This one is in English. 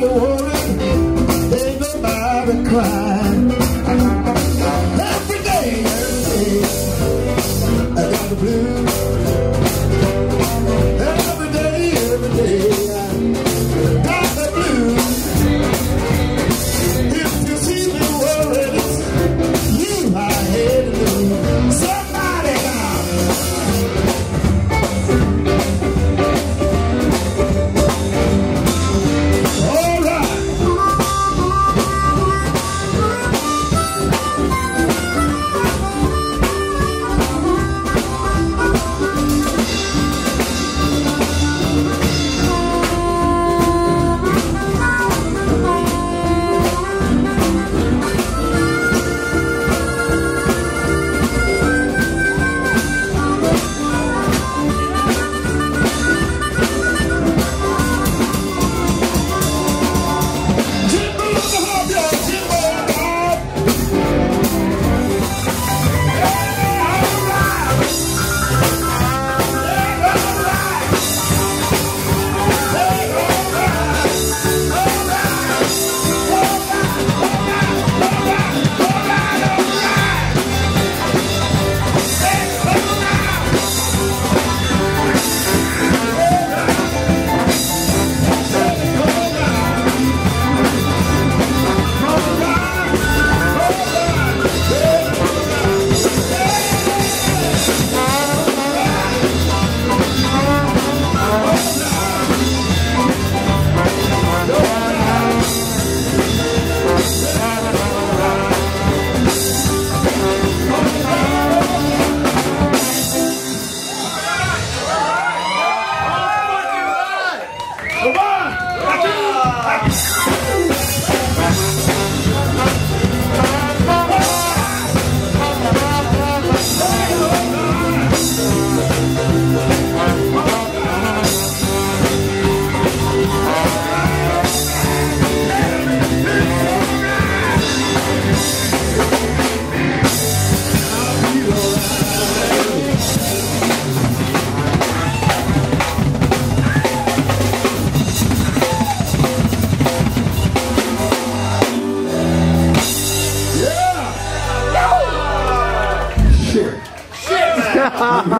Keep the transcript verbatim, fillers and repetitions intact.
the worry, they go by and cry. Every day, every day, I got the blues. Every day, every day, I got the blues. If you see me worried, it's you I hate to lose. Somebody got me. Ha ha ha.